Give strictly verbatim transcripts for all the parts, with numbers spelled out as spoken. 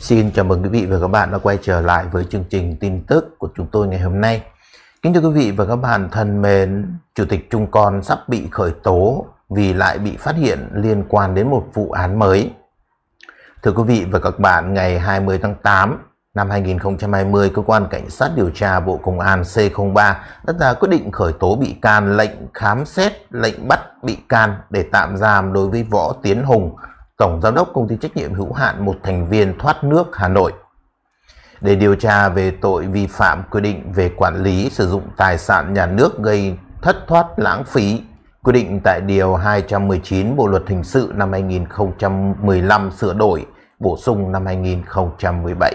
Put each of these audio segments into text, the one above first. Xin chào mừng quý vị và các bạn đã quay trở lại với chương trình tin tức của chúng tôi ngày hôm nay. Kính thưa quý vị và các bạn thân mến, Chủ tịch Trung Con sắp bị khởi tố vì lại bị phát hiện liên quan đến một vụ án mới. Thưa quý vị và các bạn, ngày hai mươi tháng tám năm hai nghìn không trăm hai mươi, Cơ quan Cảnh sát Điều tra Bộ Công an C không ba đã ra quyết định khởi tố bị can, lệnh khám xét, lệnh bắt bị can để tạm giam đối với Võ Tiến Hùng, Tổng Giám đốc Công ty Trách nhiệm Hữu hạn Một Thành viên Thoát nước Hà Nội, để điều tra về tội vi phạm quy định về quản lý sử dụng tài sản nhà nước gây thất thoát lãng phí, quy định tại Điều hai trăm mười chín Bộ Luật Hình sự năm hai nghìn không trăm mười lăm sửa đổi, bổ sung năm hai nghìn không trăm mười bảy.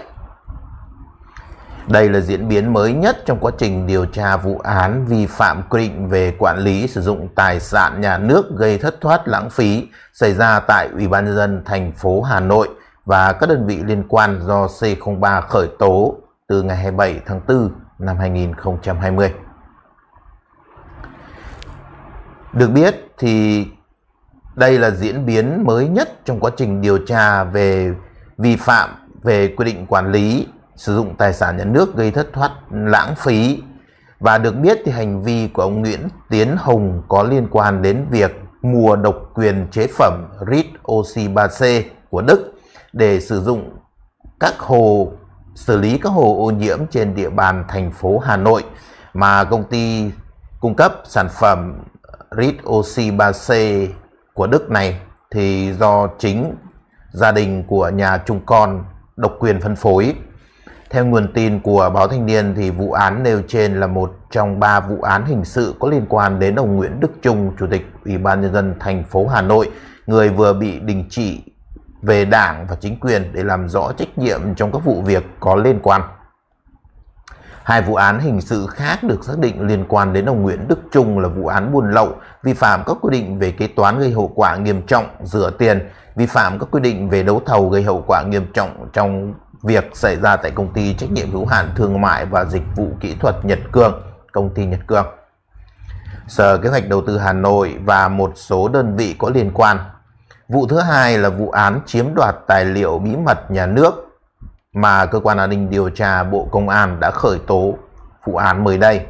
Đây là diễn biến mới nhất trong quá trình điều tra vụ án vi phạm quy định về quản lý sử dụng tài sản nhà nước gây thất thoát lãng phí xảy ra tại Ủy ban Nhân dân thành phố Hà Nội và các đơn vị liên quan do C không ba khởi tố từ ngày hai mươi bảy tháng tư năm hai nghìn không trăm hai mươi. Được biết thì đây là diễn biến mới nhất trong quá trình điều tra về vi phạm về quy định quản lý sử dụng tài sản nhà nước gây thất thoát lãng phí, và được biết thì hành vi của ông Nguyễn Tiến Hùng có liên quan đến việc mua độc quyền chế phẩm Redoxy ba C của Đức để sử dụng các hồ xử lý các hồ ô nhiễm trên địa bàn thành phố Hà Nội, mà công ty cung cấp sản phẩm Redoxy ba C của Đức này thì do chính gia đình của nhà Chung Con độc quyền phân phối. Theo nguồn tin của Báo Thanh Niên thì vụ án nêu trên là một trong ba vụ án hình sự có liên quan đến ông Nguyễn Đức Chung, Chủ tịch Ủy ban Nhân dân thành phố Hà Nội, người vừa bị đình chỉ về Đảng và chính quyền để làm rõ trách nhiệm trong các vụ việc có liên quan. Hai vụ án hình sự khác được xác định liên quan đến ông Nguyễn Đức Chung là vụ án buôn lậu, vi phạm các quy định về kế toán gây hậu quả nghiêm trọng, rửa tiền, vi phạm các quy định về đấu thầu gây hậu quả nghiêm trọng trong việc xảy ra tại Công ty Trách nhiệm Hữu hạn Thương mại và Dịch vụ Kỹ thuật Nhật Cường, Công ty Nhật Cường, Sở Kế hoạch Đầu tư Hà Nội và một số đơn vị có liên quan. Vụ thứ hai là vụ án chiếm đoạt tài liệu bí mật nhà nước mà Cơ quan An ninh Điều tra Bộ Công an đã khởi tố vụ án mới đây.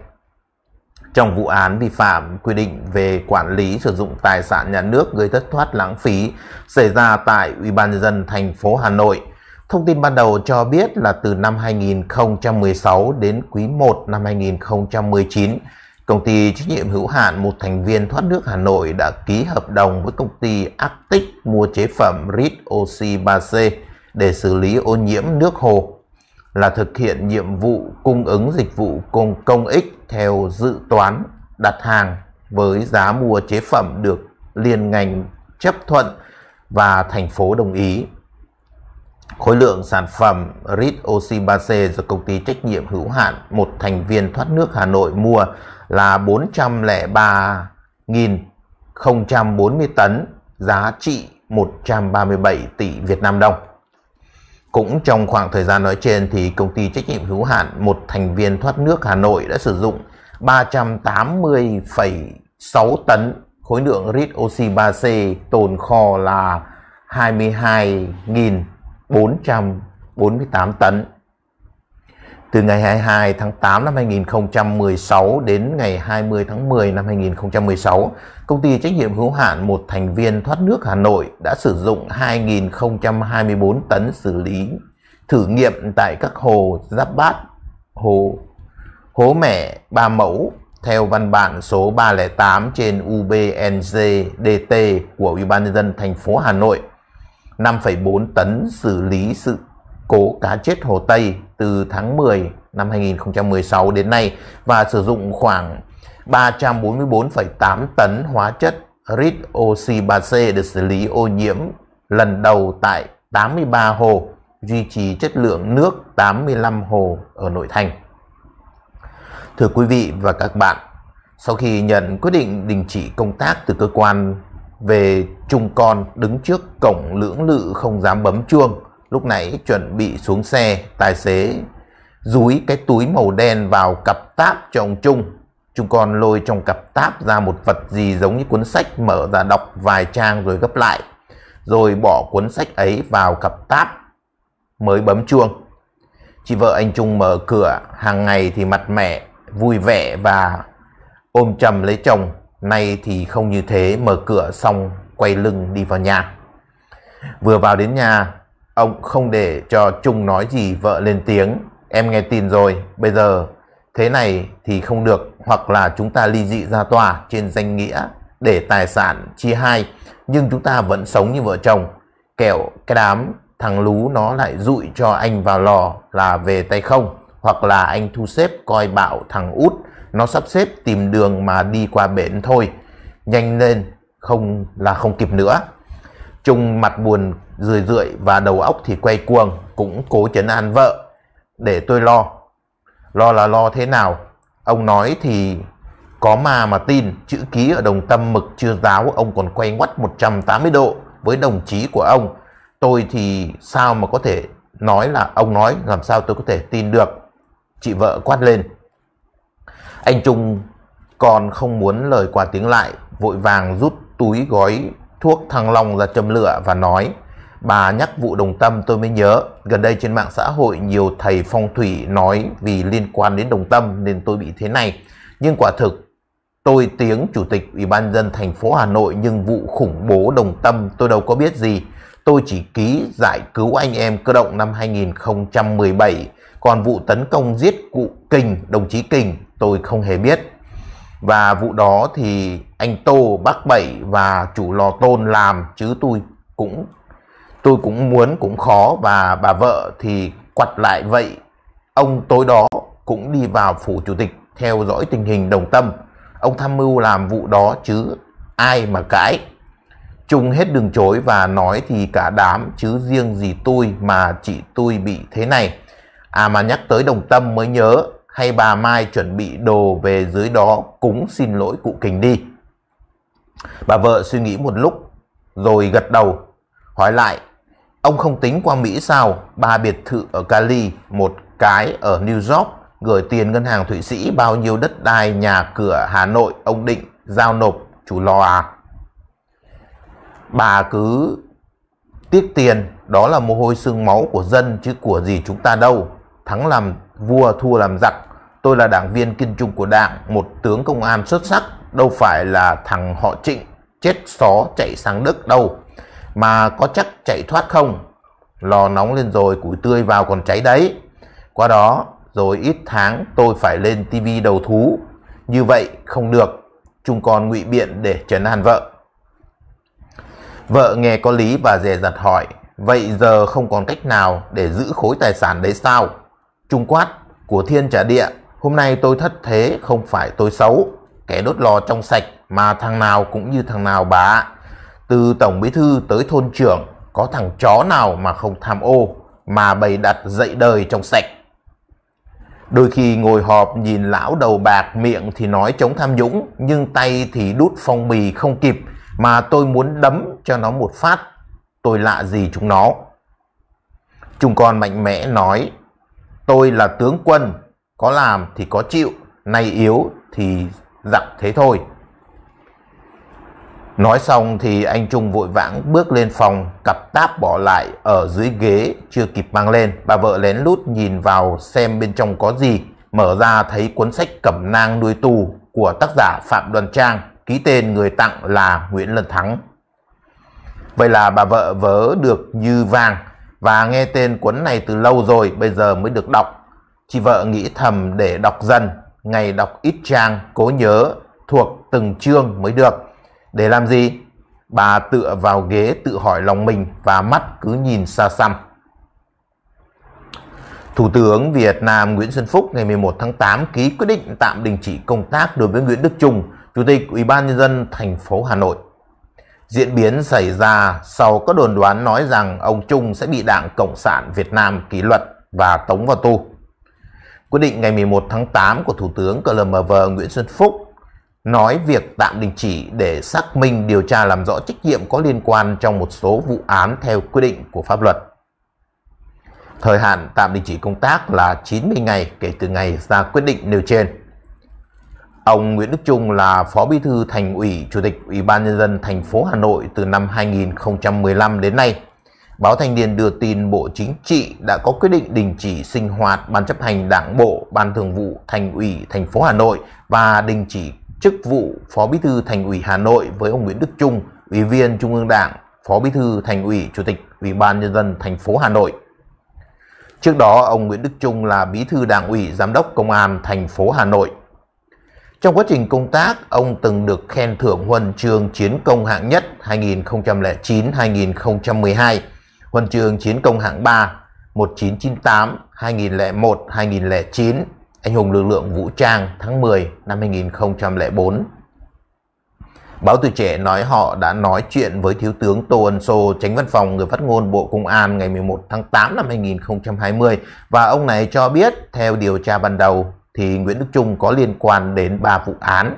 Trong vụ án vi phạm quy định về quản lý sử dụng tài sản nhà nước gây thất thoát lãng phí xảy ra tại Ủy ban Nhân dân thành phố Hà Nội, thông tin ban đầu cho biết là từ năm hai nghìn không trăm mười sáu đến quý một năm hai nghìn không trăm mười chín, Công ty Trách nhiệm Hữu hạn Một Thành viên Thoát nước Hà Nội đã ký hợp đồng với công ty Arctic mua chế phẩm Redoxy ba C để xử lý ô nhiễm nước hồ, là thực hiện nhiệm vụ cung ứng dịch vụ công công ích theo dự toán đặt hàng với giá mua chế phẩm được liên ngành chấp thuận và thành phố đồng ý. Khối lượng sản phẩm Redoxy ba C do Công ty Trách nhiệm Hữu hạn Một Thành viên Thoát nước Hà Nội mua là bốn trăm lẻ ba nghìn không trăm bốn mươi tấn, giá trị một trăm ba mươi bảy tỷ Việt Nam đồng. Cũng trong khoảng thời gian nói trên thì Công ty Trách nhiệm Hữu hạn Một Thành viên Thoát nước Hà Nội đã sử dụng ba trăm tám mươi phẩy sáu tấn khối lượng Redoxy ba C, tồn kho là hai mươi hai nghìn bốn trăm bốn mươi tám tấn. Từ ngày hai mươi hai tháng tám năm hai nghìn không trăm mười sáu đến ngày hai mươi tháng mười năm hai nghìn không trăm mười sáu, Công ty Trách nhiệm Hữu hạn Một Thành viên Thoát nước Hà Nội đã sử dụng hai nghìn không trăm hai mươi bốn tấn xử lý thử nghiệm tại các hồ Giáp Bát, hồ Hố Mẻ, Ba Mẫu theo văn bản số ba không tám trên U B N D T của Ủy ban Nhân dân thành phố Hà Nội, năm phẩy bốn tấn xử lý sự cố cá chết Hồ Tây từ tháng mười năm hai nghìn không trăm mười sáu đến nay, và sử dụng khoảng ba trăm bốn mươi bốn phẩy tám tấn hóa chất Redoxy ba C để xử lý ô nhiễm lần đầu tại tám mươi ba hồ, duy trì chất lượng nước tám mươi lăm hồ ở nội thành. Thưa quý vị và các bạn, sau khi nhận quyết định đình chỉ công tác từ cơ quan về, Chung Con đứng trước cổng lưỡng lự không dám bấm chuông. Lúc nãy chuẩn bị xuống xe, tài xế dúi cái túi màu đen vào cặp táp cho ông Chung. Chung Con lôi trong cặp táp ra một vật gì giống như cuốn sách, mở ra đọc vài trang rồi gấp lại, rồi bỏ cuốn sách ấy vào cặp táp. mới bấm chuông. Chị vợ anh Chung mở cửa hàng ngày thì mặt mẻ, vui vẻ và ôm chầm lấy chồng, nay thì không như thế, mở cửa xong quay lưng đi vào nhà. Vừa vào đến nhà, ông không để cho Chung nói gì, vợ lên tiếng: "Em nghe tin rồi, bây giờ thế này thì không được, hoặc là chúng ta ly dị ra tòa trên danh nghĩa để tài sản chia hai, nhưng chúng ta vẫn sống như vợ chồng, kẻo cái đám thằng lú nó lại dụi cho anh vào lò là về tay không, hoặc là anh thu xếp coi bảo thằng út nó sắp xếp tìm đường mà đi qua bển thôi, nhanh lên không là không kịp nữa." Chung mặt buồn rười rượi và đầu óc thì quay cuồng, cũng cố trấn an vợ: "Để tôi lo." Lo là lo thế nào? Ông nói thì có mà mà tin, chữ ký ở Đồng Tâm mực chưa ráo, ông còn quay ngoắt một trăm tám mươi độ với đồng chí của ông. Tôi thì sao mà có thể nói là ông nói, làm sao tôi có thể tin được? Chị vợ quát lên. Anh Chung còn không muốn lời qua tiếng lại, vội vàng rút túi gói thuốc Thăng Long ra châm lửa và nói: "Bà nhắc vụ Đồng Tâm tôi mới nhớ, gần đây trên mạng xã hội nhiều thầy phong thủy nói vì liên quan đến Đồng Tâm nên tôi bị thế này. Nhưng quả thực tôi tiếng chủ tịch Ủy ban nhân dân thành phố Hà Nội, nhưng vụ khủng bố Đồng Tâm tôi đâu có biết gì. Tôi chỉ ký giải cứu anh em cơ động năm hai nghìn không trăm mười bảy, còn vụ tấn công giết cụ Kình, đồng chí Kình, tôi không hề biết. Và vụ đó thì anh Tô, bác Bảy và chủ lò Tôn làm, chứ tôi cũng tôi cũng muốn cũng khó. Và bà vợ thì quặt lại vậy, ông tối đó cũng đi vào phủ chủ tịch theo dõi tình hình Đồng Tâm, ông tham mưu làm vụ đó chứ ai mà cãi." Chung hết đường chối và nói: "Thì cả đám chứ riêng gì tôi mà chị tôi bị thế này. À mà nhắc tới Đồng Tâm mới nhớ, hay bà mai chuẩn bị đồ về dưới đó cúng xin lỗi cụ Kình đi." Bà vợ suy nghĩ một lúc rồi gật đầu, hỏi lại: "Ông không tính qua Mỹ sao? Ba biệt thự ở Cali, một cái ở New York, gửi tiền ngân hàng Thụy Sĩ, bao nhiêu đất đai nhà cửa Hà Nội, ông định giao nộp chủ lò à? Bà cứ tiếc tiền, đó là mồ hôi xương máu của dân chứ của gì chúng ta đâu. Thắng làm vua, thua làm giặc. Tôi là đảng viên kiên trung của đảng, một tướng công an xuất sắc, đâu phải là thằng họ Trịnh chết xó chạy sang Đức đâu. Mà có chắc chạy thoát không? Lò nóng lên rồi, củi tươi vào còn cháy đấy. Qua đó rồi ít tháng tôi phải lên tivi đầu thú. Như vậy không được." Chúng con ngụy biện để trấn an vợ. Vợ nghe có lý và dè dặt hỏi: "Vậy giờ không còn cách nào để giữ khối tài sản đấy sao?" Chung quát: "Của thiên trả địa, hôm nay tôi thất thế không phải tôi xấu. Kẻ đốt lò trong sạch mà thằng nào cũng như thằng nào bà ạ. Từ tổng bí thư tới thôn trưởng, có thằng chó nào mà không tham ô, mà bày đặt dậy đời trong sạch. Đôi khi ngồi họp nhìn lão đầu bạc, miệng thì nói chống tham nhũng, nhưng tay thì đút phong bì không kịp, mà tôi muốn đấm cho nó một phát. Tôi lạ gì chúng nó." Chúng con mạnh mẽ nói: "Tôi là tướng quân, có làm thì có chịu, nay yếu thì giặc thế thôi." Nói xong thì anh Chung vội vãng bước lên phòng, cặp táp bỏ lại ở dưới ghế chưa kịp mang lên. Bà vợ lén lút nhìn vào xem bên trong có gì, mở ra thấy cuốn sách Cẩm nang nuôi tù của tác giả Phạm Đoàn Trang, ký tên người tặng là Nguyễn Lân Thắng. Vậy là bà vợ vớ được như vàng, và nghe tên cuốn này từ lâu rồi, bây giờ mới được đọc. Chị vợ nghĩ thầm để đọc dần, ngày đọc ít trang, cố nhớ thuộc từng chương mới được. Để làm gì? Bà tựa vào ghế tự hỏi lòng mình, và mắt cứ nhìn xa xăm. Thủ tướng Việt Nam Nguyễn Xuân Phúc ngày mười một tháng tám ký quyết định tạm đình chỉ công tác đối với Nguyễn Đức Chung, Chủ tịch Ủy ban nhân dân thành phố Hà Nội. Diễn biến xảy ra sau có đồn đoán nói rằng ông Chung sẽ bị Đảng Cộng sản Việt Nam kỷ luật và tống vào tù. Quyết định ngày mười một tháng tám của Thủ tướng C L M V Nguyễn Xuân Phúc nói việc tạm đình chỉ để xác minh, điều tra, làm rõ trách nhiệm có liên quan trong một số vụ án theo quy định của pháp luật. Thời hạn tạm đình chỉ công tác là chín mươi ngày kể từ ngày ra quyết định nêu trên. Ông Nguyễn Đức Chung là Phó Bí thư Thành ủy, Chủ tịch Ủy ban nhân dân thành phố Hà Nội từ năm hai nghìn không trăm mười lăm đến nay. Báo Thanh Niên đưa tin Bộ Chính trị đã có quyết định đình chỉ sinh hoạt Ban chấp hành Đảng Bộ, Ban Thường vụ Thành ủy thành phố Hà Nội và đình chỉ chức vụ Phó Bí thư Thành ủy Hà Nội với ông Nguyễn Đức Chung, Ủy viên Trung ương Đảng, Phó Bí thư Thành ủy, Chủ tịch Ủy ban Nhân dân thành phố Hà Nội. Trước đó, ông Nguyễn Đức Chung là Bí thư Đảng ủy, Giám đốc Công an thành phố Hà Nội. Trong quá trình công tác, ông từng được khen thưởng huân chương chiến công hạng nhất hai nghìn không trăm lẻ chín đến hai nghìn không trăm mười hai, huân chương chiến công hạng ba một nghìn chín trăm chín mươi tám, hai nghìn không trăm lẻ một, hai nghìn không trăm lẻ chín, anh hùng lực lượng vũ trang tháng mười năm hai nghìn không trăm lẻ bốn. Báo Tuổi Trẻ nói họ đã nói chuyện với Thiếu tướng Tô Ân Sô, Chánh văn phòng người phát ngôn Bộ Công an ngày mười một tháng tám năm hai nghìn không trăm hai mươi, và ông này cho biết theo điều tra ban đầu thì Nguyễn Đức Chung có liên quan đến ba vụ án.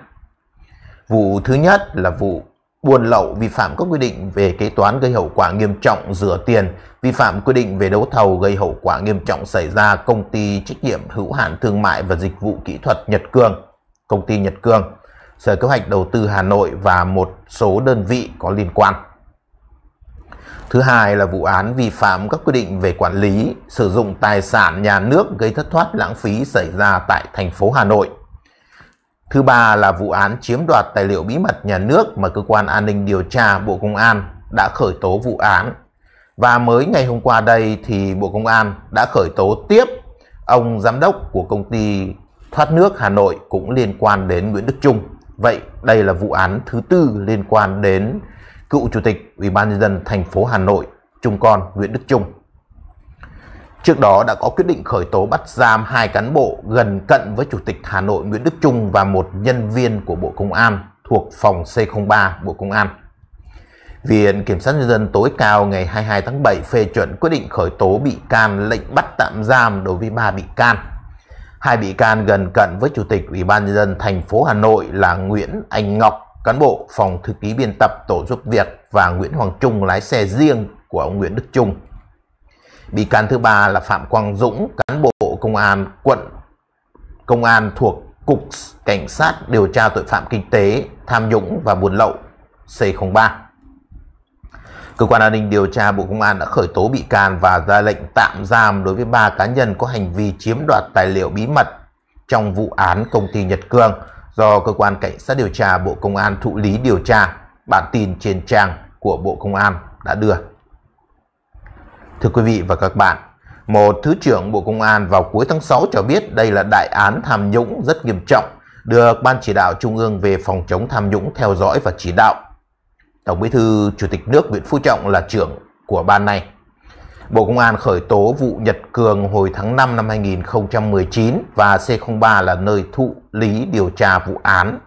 Vụ thứ nhất là vụ buôn lậu, vi phạm các quy định về kế toán gây hậu quả nghiêm trọng, rửa tiền, vi phạm quy định về đấu thầu gây hậu quả nghiêm trọng xảy ra Công ty Trách nhiệm Hữu hạn Thương mại và Dịch vụ Kỹ thuật Nhật Cường, Công ty Nhật Cường, Sở Kế hoạch Đầu tư Hà Nội và một số đơn vị có liên quan. Thứ hai là vụ án vi phạm các quy định về quản lý, sử dụng tài sản nhà nước gây thất thoát lãng phí xảy ra tại thành phố Hà Nội. Thứ ba là vụ án chiếm đoạt tài liệu bí mật nhà nước mà Cơ quan An ninh Điều tra Bộ Công an đã khởi tố vụ án. Và mới ngày hôm qua đây thì Bộ Công an đã khởi tố tiếp ông giám đốc của Công ty Thoát nước Hà Nội cũng liên quan đến Nguyễn Đức Chung. Vậy đây là vụ án thứ tư liên quan đến cựu Chủ tịch Ủy ban Nhân dân thành phố Hà Nội, Chung con Nguyễn Đức Chung. Trước đó đã có quyết định khởi tố bắt giam hai cán bộ gần cận với Chủ tịch Hà Nội Nguyễn Đức Chung và một nhân viên của Bộ Công an thuộc phòng C không ba Bộ Công an. Viện Kiểm sát Nhân dân tối cao ngày hai mươi hai tháng bảy phê chuẩn quyết định khởi tố bị can, lệnh bắt tạm giam đối với ba bị can. Hai bị can gần cận với Chủ tịch Ủy ban Nhân dân thành phố Hà Nội là Nguyễn Anh Ngọc, cán bộ phòng thư ký biên tập tổ giúp việc, và Nguyễn Hoàng Trung, lái xe riêng của ông Nguyễn Đức Chung. Bị can thứ ba là Phạm Quang Dũng, cán bộ Công an quận, Công an thuộc Cục Cảnh sát điều tra tội phạm kinh tế, tham nhũng và buôn lậu C không ba. Cơ quan An ninh Điều tra Bộ Công an đã khởi tố bị can và ra lệnh tạm giam đối với ba cá nhân có hành vi chiếm đoạt tài liệu bí mật trong vụ án Công ty Nhật Cường do Cơ quan Cảnh sát Điều tra Bộ Công an thụ lý điều tra. Bản tin trên trang của Bộ Công an đã đưa. Thưa quý vị và các bạn, một Thứ trưởng Bộ Công an vào cuối tháng sáu cho biết đây là đại án tham nhũng rất nghiêm trọng, được Ban Chỉ đạo Trung ương về phòng chống tham nhũng theo dõi và chỉ đạo. Tổng Bí thư Chủ tịch nước Nguyễn Phú Trọng là trưởng của ban này. Bộ Công an khởi tố vụ Nhật Cường hồi tháng năm năm hai nghìn không trăm mười chín và C không ba là nơi thụ lý điều tra vụ án.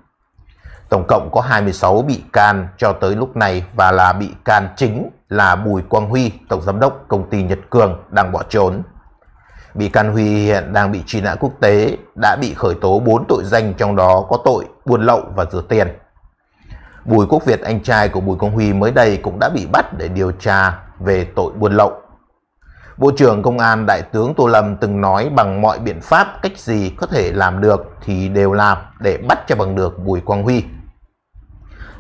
Tổng cộng có hai mươi sáu bị can cho tới lúc này, và là bị can chính là Bùi Quang Huy, Tổng Giám đốc Công ty Nhật Cường, đang bỏ trốn. Bị can Huy hiện đang bị truy nã quốc tế, đã bị khởi tố bốn tội danh, trong đó có tội buôn lậu và rửa tiền. Bùi Quốc Việt, anh trai của Bùi Quang Huy, mới đây cũng đã bị bắt để điều tra về tội buôn lậu. Bộ trưởng Công an Đại tướng Tô Lâm từng nói bằng mọi biện pháp, cách gì có thể làm được thì đều làm để bắt cho bằng được Bùi Quang Huy.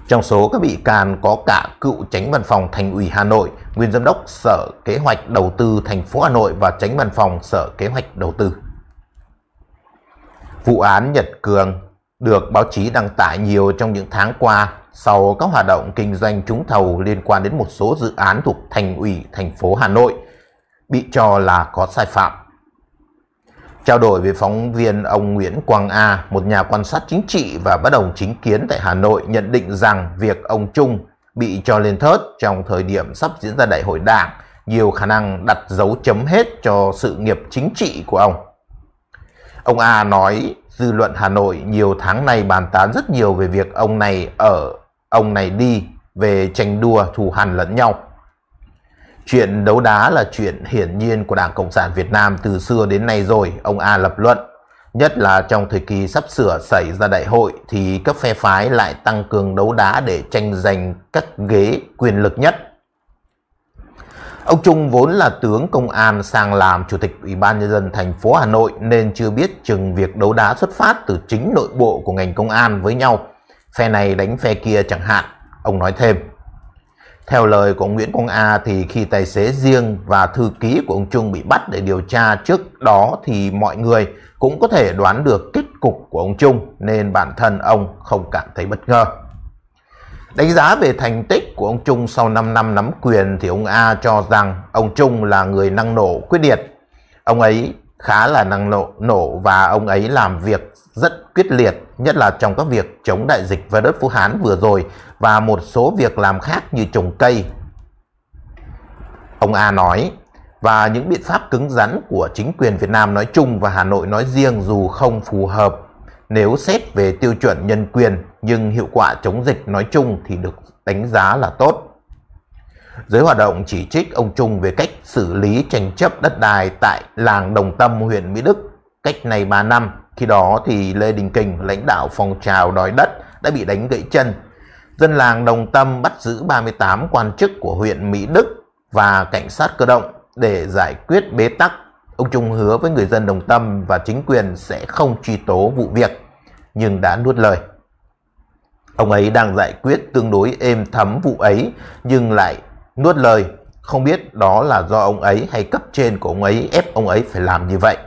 Trong số các bị can có cả cựu Chánh văn phòng Thành ủy Hà Nội, nguyên Giám đốc Sở Kế hoạch Đầu tư thành phố Hà Nội và Chánh văn phòng Sở Kế hoạch Đầu tư. Vụ án Nhật Cường được báo chí đăng tải nhiều trong những tháng qua sau các hoạt động kinh doanh trúng thầu liên quan đến một số dự án thuộc Thành ủy thành phố Hà Nội bị cho là có sai phạm. Trao đổi với phóng viên, ông Nguyễn Quang A, một nhà quan sát chính trị và bất đồng chính kiến tại Hà Nội, nhận định rằng việc ông Chung bị cho lên thớt trong thời điểm sắp diễn ra đại hội đảng nhiều khả năng đặt dấu chấm hết cho sự nghiệp chính trị của ông. Ông A nói dư luận Hà Nội nhiều tháng nay bàn tán rất nhiều về việc ông này ở, ông này đi, về tranh đua thù hằn lẫn nhau. Chuyện đấu đá là chuyện hiển nhiên của Đảng Cộng sản Việt Nam từ xưa đến nay rồi, ông A lập luận. Nhất là trong thời kỳ sắp sửa xảy ra đại hội thì các phe phái lại tăng cường đấu đá để tranh giành các ghế quyền lực nhất. Ông Chung vốn là tướng công an sang làm Chủ tịch Ủy ban Nhân dân thành phố Hà Nội nên chưa biết chừng việc đấu đá xuất phát từ chính nội bộ của ngành công an với nhau. Phe này đánh phe kia chẳng hạn, ông nói thêm. Theo lời của Nguyễn Quang A thì khi tài xế riêng và thư ký của ông Chung bị bắt để điều tra trước đó thì mọi người cũng có thể đoán được kết cục của ông Chung, nên bản thân ông không cảm thấy bất ngờ. Đánh giá về thành tích của ông Chung sau năm năm nắm quyền thì ông A cho rằng ông Chung là người năng nổ quyết liệt. Ông ấy khá là năng nổ, nổ và ông ấy làm việc rất quyết liệt, nhất là trong các việc chống đại dịch virus Vũ Hán vừa rồi và một số việc làm khác như trồng cây. Ông A nói, và những biện pháp cứng rắn của chính quyền Việt Nam nói chung và Hà Nội nói riêng dù không phù hợp nếu xét về tiêu chuẩn nhân quyền, nhưng hiệu quả chống dịch nói chung thì được đánh giá là tốt. Giới hoạt động chỉ trích ông Chung về cách xử lý tranh chấp đất đai tại làng Đồng Tâm, huyện Mỹ Đức cách này ba năm. Khi đó thì Lê Đình Kình, lãnh đạo phong trào đòi đất, đã bị đánh gãy chân. Dân làng Đồng Tâm bắt giữ ba mươi tám quan chức của huyện Mỹ Đức và cảnh sát cơ động để giải quyết bế tắc. Ông Chung hứa với người dân Đồng Tâm và chính quyền sẽ không truy tố vụ việc, nhưng đã nuốt lời. Ông ấy đang giải quyết tương đối êm thấm vụ ấy, nhưng lại nuốt lời. Không biết đó là do ông ấy hay cấp trên của ông ấy ép ông ấy phải làm như vậy.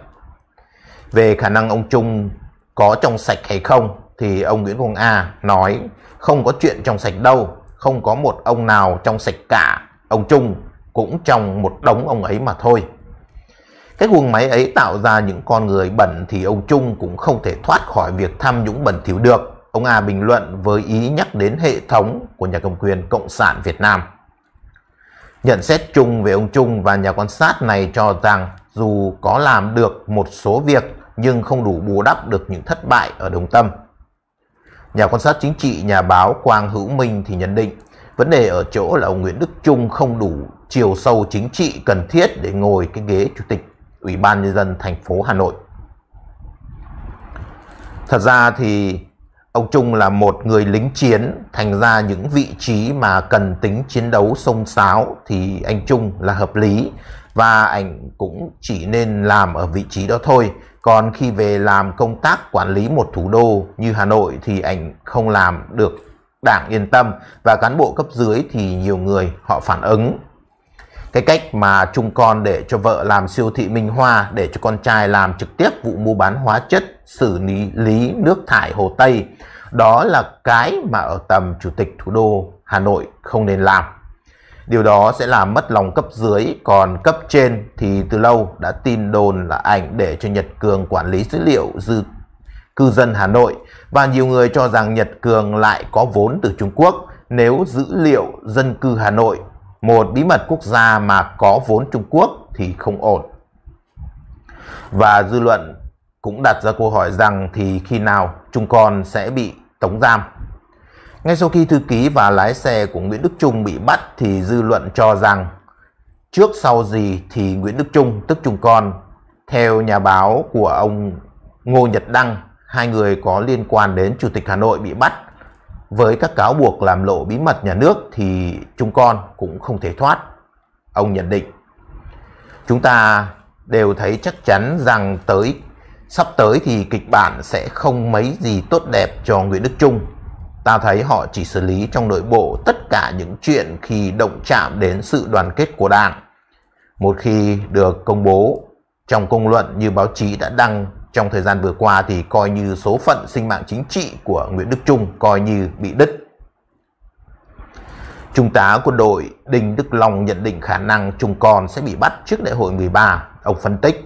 Về khả năng ông Chung có trong sạch hay không thì ông Nguyễn Quang A nói, không có chuyện trong sạch đâu, không có một ông nào trong sạch cả, ông Chung cũng trong một đống ông ấy mà thôi. Cái guồng máy ấy tạo ra những con người bẩn thì ông Chung cũng không thể thoát khỏi việc tham nhũng bẩn thỉu được. Ông A bình luận với ý nhắc đến hệ thống của nhà cầm quyền Cộng sản Việt Nam. Nhận xét chung về ông Chung và nhà quan sát này cho rằng dù có làm được một số việc nhưng không đủ bù đắp được những thất bại ở Đồng Tâm. Nhà quan sát chính trị, nhà báo Quang Hữu Minh thì nhận định vấn đề ở chỗ là ông Nguyễn Đức Chung không đủ chiều sâu chính trị cần thiết để ngồi cái ghế chủ tịch Ủy ban Nhân dân thành phố Hà Nội. Thật ra thì ông Chung là một người lính chiến, thành ra những vị trí mà cần tính chiến đấu xông xáo thì anh Chung là hợp lý và anh cũng chỉ nên làm ở vị trí đó thôi. Còn khi về làm công tác quản lý một thủ đô như Hà Nội thì anh không làm được đảng yên tâm, và cán bộ cấp dưới thì nhiều người họ phản ứng. Cái cách mà Chung con để cho vợ làm siêu thị Minh Hoa, để cho con trai làm trực tiếp vụ mua bán hóa chất, xử lý, lý nước thải Hồ Tây, đó là cái mà ở tầm chủ tịch thủ đô Hà Nội không nên làm. Điều đó sẽ làm mất lòng cấp dưới, còn cấp trên thì từ lâu đã tin đồn là ảnh để cho Nhật Cường quản lý dữ liệu dư cư dân Hà Nội, và nhiều người cho rằng Nhật Cường lại có vốn từ Trung Quốc. Nếu dữ liệu dân cư Hà Nội, một bí mật quốc gia mà có vốn Trung Quốc thì không ổn. Và dư luận cũng đặt ra câu hỏi rằng thì khi nào Chung con sẽ bị tống giam. Ngay sau khi thư ký và lái xe của Nguyễn Đức Chung bị bắt thì dư luận cho rằng trước sau gì thì Nguyễn Đức Chung, tức Chung con, theo nhà báo của ông Ngô Nhật Đăng, hai người có liên quan đến Chủ tịch Hà Nội bị bắt với các cáo buộc làm lộ bí mật nhà nước, thì Chung con cũng không thể thoát. Ông nhận định, chúng ta đều thấy chắc chắn rằng tới sắp tới thì kịch bản sẽ không mấy gì tốt đẹp cho Nguyễn Đức Chung. Ta thấy họ chỉ xử lý trong nội bộ tất cả những chuyện khi động chạm đến sự đoàn kết của Đảng. Một khi được công bố trong công luận như báo chí đã đăng trong thời gian vừa qua thì coi như số phận sinh mạng chính trị của Nguyễn Đức Chung coi như bị đứt. Trung tá quân đội Đinh Đức Long nhận định khả năng Chung con sẽ bị bắt trước đại hội mười ba. Ông phân tích,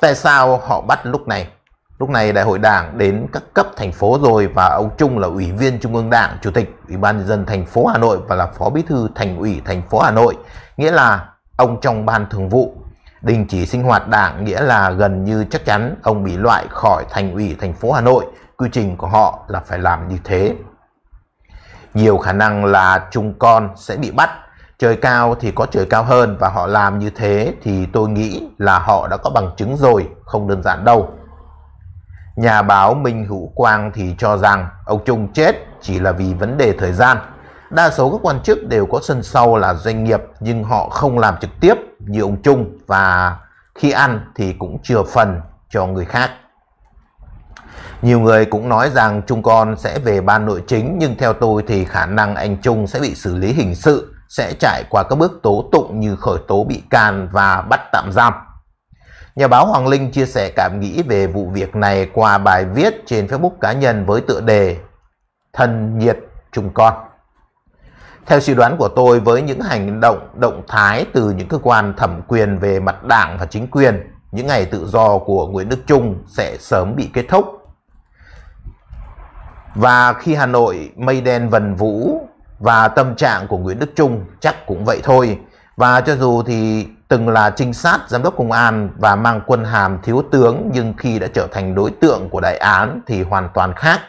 tại sao họ bắt lúc này? Lúc này đại hội đảng đến các cấp thành phố rồi, và ông Chung là ủy viên Trung ương Đảng, Chủ tịch Ủy ban Nhân dân thành phố Hà Nội và là Phó Bí thư Thành ủy thành phố Hà Nội, nghĩa là ông trong ban thường vụ. Đình chỉ sinh hoạt đảng nghĩa là gần như chắc chắn ông bị loại khỏi Thành ủy thành phố Hà Nội. Quy trình của họ là phải làm như thế. Nhiều khả năng là Chung con sẽ bị bắt. Trời cao thì có trời cao hơn, và họ làm như thế thì tôi nghĩ là họ đã có bằng chứng rồi, không đơn giản đâu. Nhà báo Minh Hữu Quang thì cho rằng ông Chung chết chỉ là vì vấn đề thời gian. Đa số các quan chức đều có sân sau là doanh nghiệp, nhưng họ không làm trực tiếp như ông Chung, và khi ăn thì cũng chừa phần cho người khác. Nhiều người cũng nói rằng Chung con sẽ về ban nội chính, nhưng theo tôi thì khả năng anh Chung sẽ bị xử lý hình sự, sẽ trải qua các bước tố tụng như khởi tố bị can và bắt tạm giam. Nhà báo Hoàng Linh chia sẻ cảm nghĩ về vụ việc này qua bài viết trên Facebook cá nhân với tựa đề Thân nhiệt Chung con. Theo suy đoán của tôi, với những hành động, động thái từ những cơ quan thẩm quyền về mặt đảng và chính quyền, những ngày tự do của Nguyễn Đức Chung sẽ sớm bị kết thúc. Và khi Hà Nội mây đen vần vũ, và tâm trạng của Nguyễn Đức Chung chắc cũng vậy thôi. Và cho dù thì từng là trinh sát, giám đốc công an và mang quân hàm thiếu tướng, nhưng khi đã trở thành đối tượng của đại án thì hoàn toàn khác.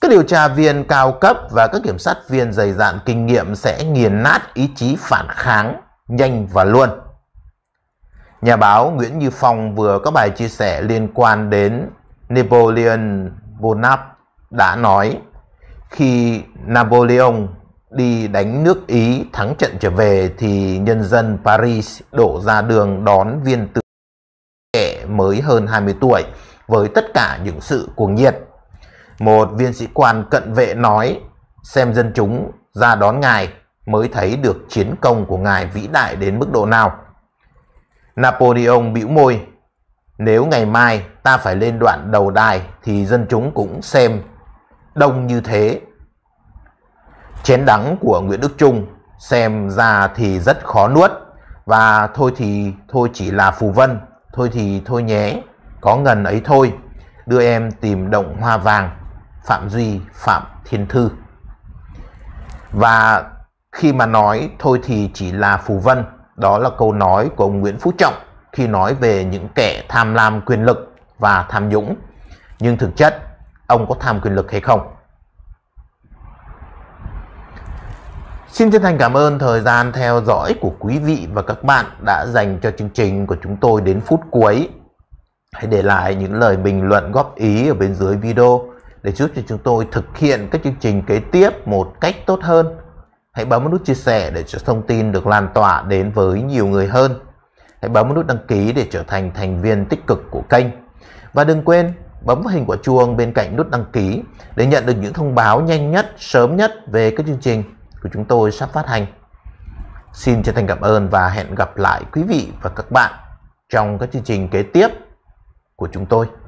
Các điều tra viên cao cấp và các kiểm sát viên dày dạn kinh nghiệm sẽ nghiền nát ý chí phản kháng nhanh và luôn. Nhà báo Nguyễn Như Phong vừa có bài chia sẻ liên quan đến Napoleon Bonaparte đã nói, khi Napoleon đi đánh nước Ý thắng trận trở về thì nhân dân Paris đổ ra đường đón viên tướng trẻ mới hơn hai mươi tuổi với tất cả những sự cuồng nhiệt. Một viên sĩ quan cận vệ nói, xem dân chúng ra đón ngài mới thấy được chiến công của ngài vĩ đại đến mức độ nào. Napoleon bĩu môi, nếu ngày mai ta phải lên đoạn đầu đài thì dân chúng cũng xem đông như thế. Chén đắng của Nguyễn Đức Chung xem ra thì rất khó nuốt, và thôi thì thôi chỉ là phù vân, thôi thì thôi nhé, có ngần ấy thôi, đưa em tìm động hoa vàng, Phạm Duy, Phạm Thiên Thư. Và khi mà nói thôi thì chỉ là phù vân, đó là câu nói của ông Nguyễn Phú Trọng khi nói về những kẻ tham lam quyền lực và tham nhũng. Nhưng thực chất, ông có tham quyền lực hay không? Xin chân thành cảm ơn thời gian theo dõi của quý vị và các bạn đã dành cho chương trình của chúng tôi đến phút cuối. Hãy để lại những lời bình luận góp ý ở bên dưới video để giúp cho chúng tôi thực hiện các chương trình kế tiếp một cách tốt hơn. Hãy bấm nút chia sẻ để cho thông tin được lan tỏa đến với nhiều người hơn. Hãy bấm nút đăng ký để trở thành thành viên tích cực của kênh. Và đừng quên bấm vào hình quả chuông bên cạnh nút đăng ký để nhận được những thông báo nhanh nhất, sớm nhất về các chương trình của chúng tôi sắp phát hành. Xin chân thành cảm ơn và hẹn gặp lại quý vị và các bạn trong các chương trình kế tiếp của chúng tôi.